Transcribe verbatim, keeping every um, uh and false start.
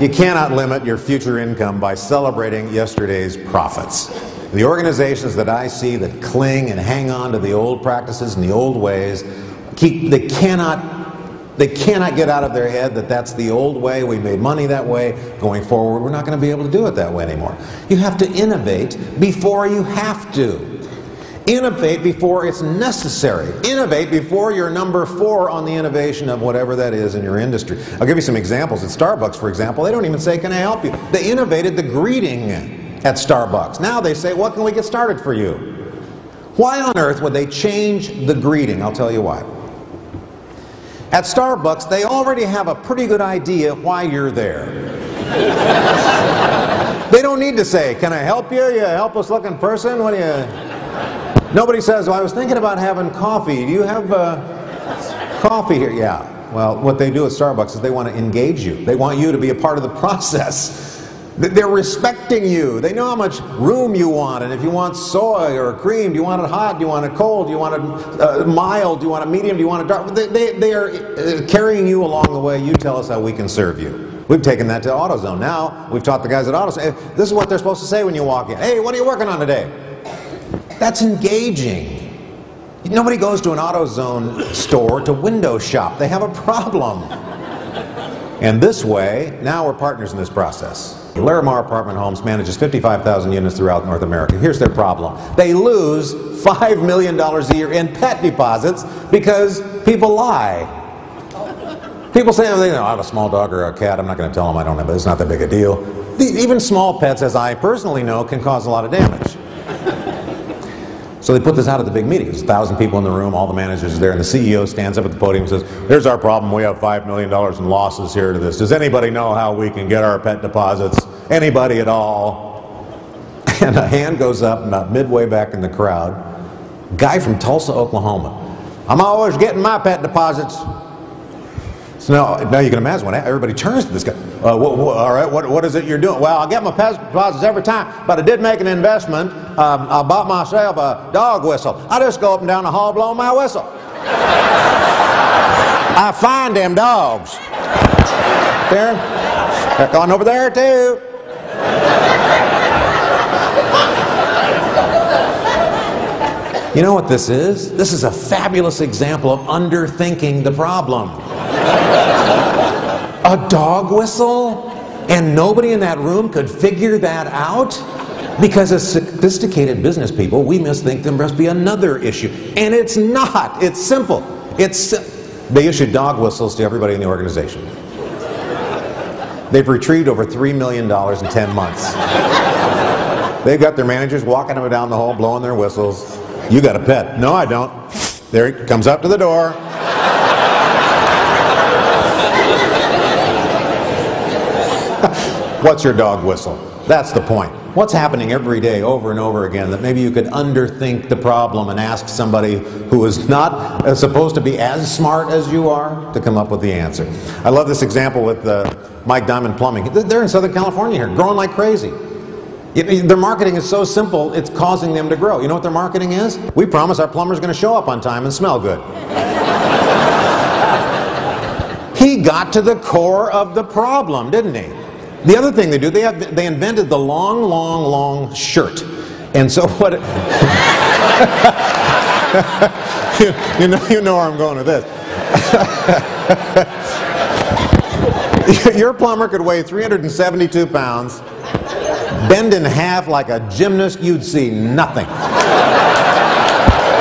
You cannot limit your future income by celebrating yesterday's profits. The organizations that I see that cling and hang on to the old practices and the old ways, keep, they cannot, they cannot get out of their head that that's the old way, we made money that way, going forward we're not going to be able to do it that way anymore. You have to innovate before you have to. Innovate before it's necessary. Innovate before you're number four on the innovation of whatever that is in your industry. I'll give you some examples. At Starbucks, for example, they don't even say, "Can I help you?" They innovated the greeting at Starbucks. Now they say, "What can we get started for you?" Why on earth would they change the greeting? I'll tell you why. At Starbucks, they already have a pretty good idea why you're there. They don't need to say, "Can I help you? You helpless-looking person? What do you..." Nobody says, "Well, I was thinking about having coffee. Do you have uh, coffee here?" Yeah. Well, what they do at Starbucks is they want to engage you. They want you to be a part of the process. They're respecting you. They know how much room you want, and if you want soy or cream, do you want it hot, do you want it cold, do you want it uh, mild, do you want it medium, do you want it dark? They, they, they are carrying you along the way. You tell us how we can serve you. We've taken that to AutoZone. Now, we've taught the guys at AutoZone, this is what they're supposed to say when you walk in. "Hey, what are you working on today?" That's engaging. Nobody goes to an AutoZone store to window shop. They have a problem. And this way, now we're partners in this process. Larimar Apartment Homes manages fifty-five thousand units throughout North America. Here's their problem. They lose five million dollars a year in pet deposits because people lie. People say, "Oh, they know, I have a small dog or a cat. I'm not going to tell them I don't have it. It's not that big a deal." Even small pets, as I personally know, can cause a lot of damage. So they put this out at the big meeting. There's a thousand people in the room, all the managers are there, and the C E O stands up at the podium and says, "Here's our problem, we have five million dollars in losses here to this. Does anybody know how we can get our pet deposits? Anybody at all?" And a hand goes up, about midway back in the crowd, a guy from Tulsa, Oklahoma. "I'm always getting my pet deposits." So now, now you can imagine when everybody turns to this guy, uh, wh wh all right, what, what is it you're doing? "Well, I get my pet deposits every time, but I did make an investment. Um, I bought myself a dog whistle. I just go up and down the hall blowing my whistle. I find them dogs. There, they're going over there too." You know what this is? This is a fabulous example of underthinking the problem. A dog whistle? And nobody in that room could figure that out? Because as sophisticated business people, we misthink there must be another issue. And it's not. It's simple. It's, they issued dog whistles to everybody in the organization. They've retrieved over three million dollars in ten months. They've got their managers walking them down the hall, blowing their whistles. "You got a pet?" "No, I don't." There he comes up to the door. "What's your dog whistle?" That's the point. What's happening every day over and over again that maybe you could underthink the problem and ask somebody who is not uh, supposed to be as smart as you are to come up with the answer. I love this example with uh, Mike Diamond Plumbing. They're in Southern California here, growing like crazy. It, it, their marketing is so simple, it's causing them to grow. You know what their marketing is? "We promise our plumber's going to show up on time and smell good." He got to the core of the problem, didn't he? The other thing they do, they, have, they invented the long, long, long shirt. And so what... It, you, you, know, you know where I'm going with this. Your plumber could weigh three hundred seventy-two pounds, bend in half like a gymnast, you'd see nothing.